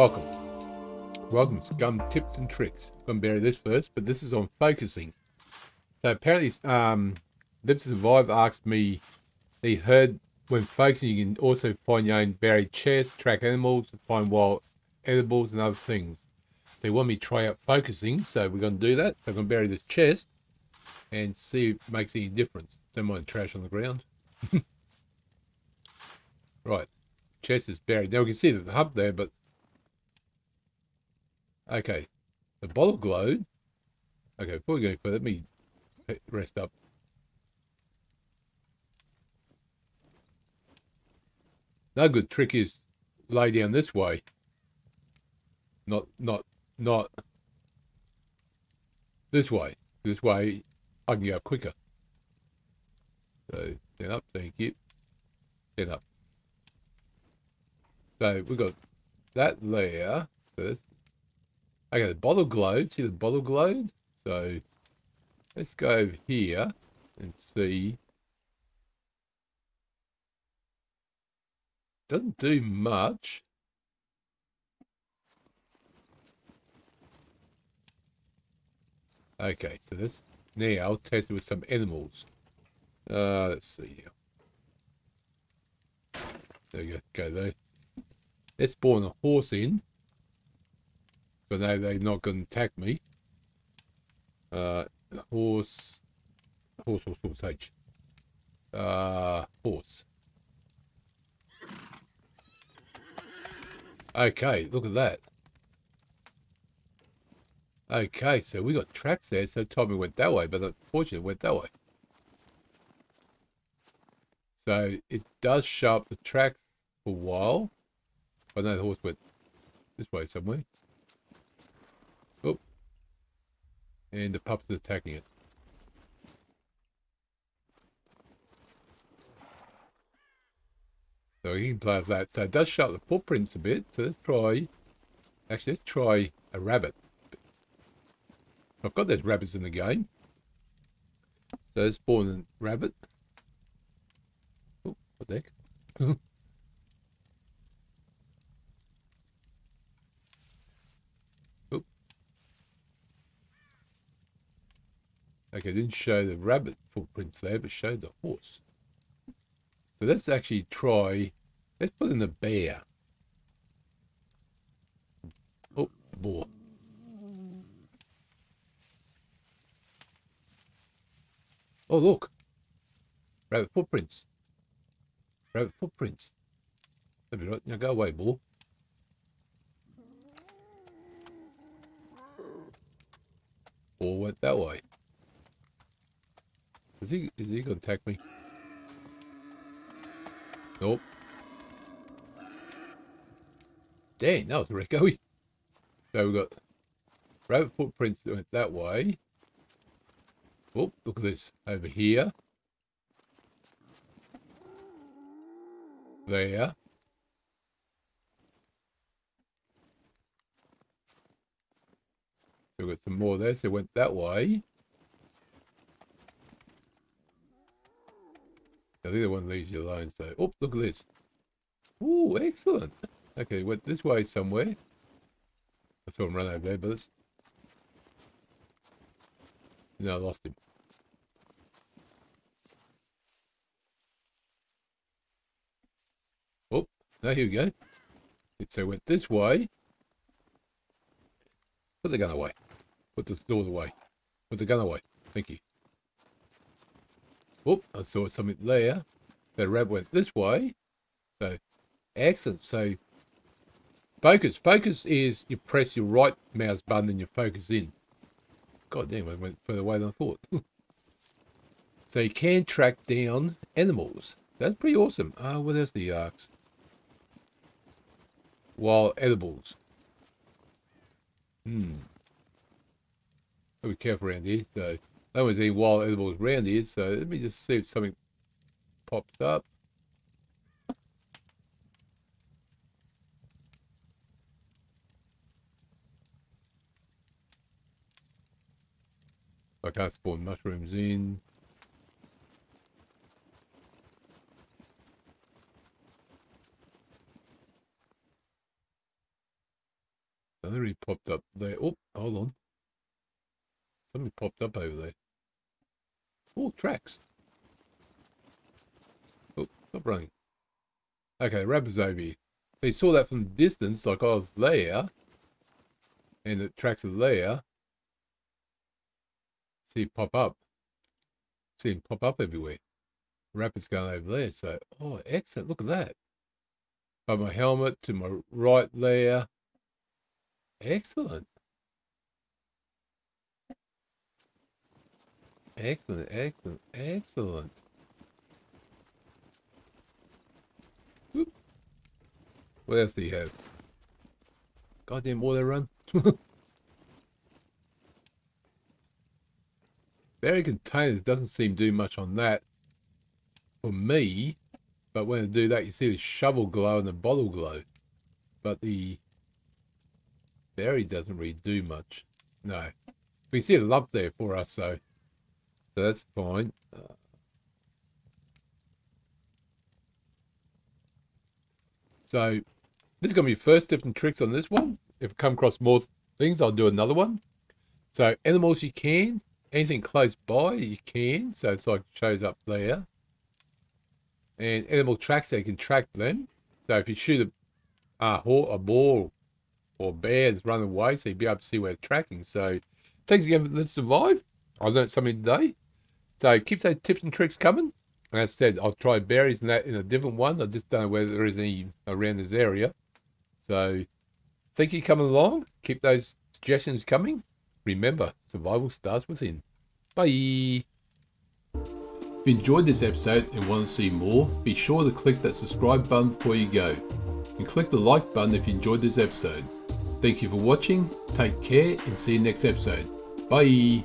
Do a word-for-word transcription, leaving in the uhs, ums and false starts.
Welcome. Welcome, Scum Tips and Tricks. I'm going to bury this first, but this is on focusing. So apparently, um, Live To Survive asked me, they heard when focusing, you can also find your own buried chests, track animals, find wild edibles and other things. So they want me to try out focusing, so we're going to do that. So I'm going to bury this chest and see if it makes any difference. Don't mind trash on the ground. Right, chest is buried. Now we can see there's a hub there, but okay, the bottle glowed. Okay, before we go further, let me rest up. Another good trick is lay down this way. Not, not, not this way. This way, I can go up quicker. So, stand up, thank you. Stand up. So, we've got that there first. Okay, the bottle glowed. See the bottle glowed? So, let's go over here and see. Doesn't do much. Okay, so this now tested with some animals. Uh, let's see now. There we go. Go there. Let's spawn a horse in. So now they're not going to attack me. Uh, horse. Horse, horse, horse, H. Uh, horse. Okay, look at that. Okay, so we got tracks there, so Tommy went that way, but unfortunately it went that way. So it does show up the tracks for a while. I know the horse went this way somewhere. Oh. And the pup's attacking it. So he can play with that. So it does show up the footprints a bit. So let's try... Actually, let's try a rabbit. I've got those rabbits in the game. So let's spawn a rabbit. Oh, what the heck? Oh. Okay, didn't show the rabbit footprints there, but showed the horse. So let's actually try, let's put in the bear. Oh, boar. Oh, look. Rabbit footprints. Rabbit footprints. That'd be right. Now go away, boar. Boar went that way. Is he, is he going to attack me? Nope. Dang, that was echoey. So we've got rabbit footprints that went that way. Oh, look at this. Over here. There. So we've got some more there. So it went that way. I think the one leaves you alone, so... Oh, look at this. Ooh, excellent. Okay, went this way somewhere. I saw him run over there, but it's... No, I lost him. Oh, no, here we go. So went this way. Put the gun away. Put the sword away. Put the gun away. Thank you. Whoop, I saw something there. The rabbit went this way. So, excellent. So, focus. Focus is you press your right mouse button and you focus in. God damn, I went further away than I thought. So, you can track down animals. That's pretty awesome. Ah, uh, what else do you ask? Wild edibles. Hmm. Gotta be careful around here, so... No one's eating wild edibles around here, so let me just see if something pops up. I can't spawn mushrooms in. Somebody popped up there. Oh, hold on. Somebody popped up over there. Oh, tracks. Oh, stop running. Okay, rabbit's over here. They saw that from the distance, like I was there. And the tracks are there. See it pop up. See him pop up everywhere. Rapids going over there, so oh, excellent! Look at that. By my helmet to my right there. Excellent, excellent, excellent, excellent. Whoop. What else do you have? Goddamn water run. Buried containers doesn't seem to do much on that for me, but when I do that, you see the shovel glow and the bottle glow, but the buried doesn't really do much. No, we see it up there for us, so so that's fine. Uh, so this is gonna be first tips and tricks on this one. If I come across more things, I'll do another one. So animals you can, anything close by you can, so it's like it shows up there. And animal tracks, they can track them. So if you shoot a, a, a ball or bear that's running away, so you'll be able to see where it's tracking. So thanks again for Live To Survive. I learned something today. So keep those tips and tricks coming. And as I said, I'll try berries and that in a different one. I just don't know whether there is any around this area. So thank you for coming along. Keep those suggestions coming. Remember, survival starts within. Bye! If you enjoyed this episode and want to see more, be sure to click that subscribe button before you go. And click the like button if you enjoyed this episode. Thank you for watching, take care, and see you next episode. Bye!